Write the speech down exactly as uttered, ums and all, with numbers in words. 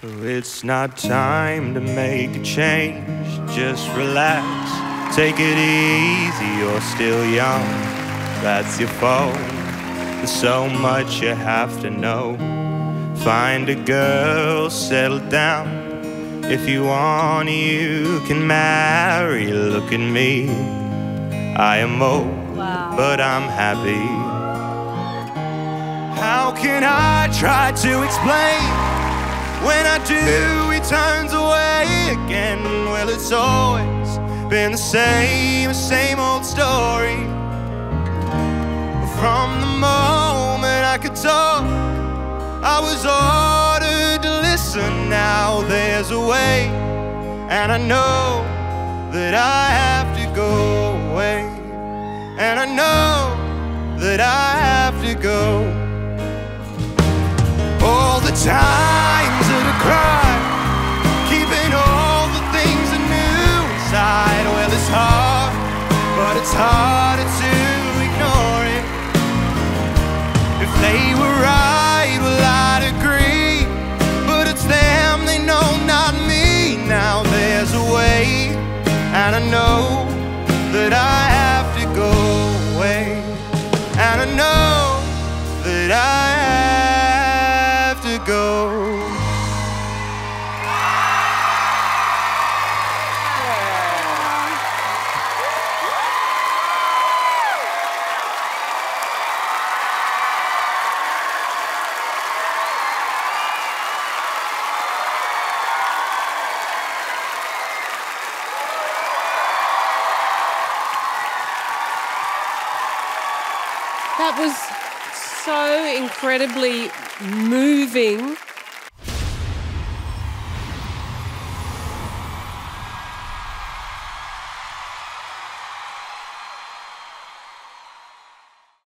It's not time to make a change. Just relax, take it easy. You're still young, that's your fault. There's so much you have to know. Find a girl, settle down. If you want, you can marry. Look at me, I am old, wow, but I'm happy. How can I try to explain? When I do, he turns away again. Well, it's always been the same, same old story. From the moment I could talk, I was ordered to listen. Now there's a way, and I know that I have to go away. And I know that I have to go. All the time crime, keeping all the things I knew inside. Well, it's hard, but it's harder to ignore it. If they were right, well, I'd agree, but it's them, they know, not me. Now there's a way, and I know that I have to go away, and I know that I have to go. That was so incredibly moving.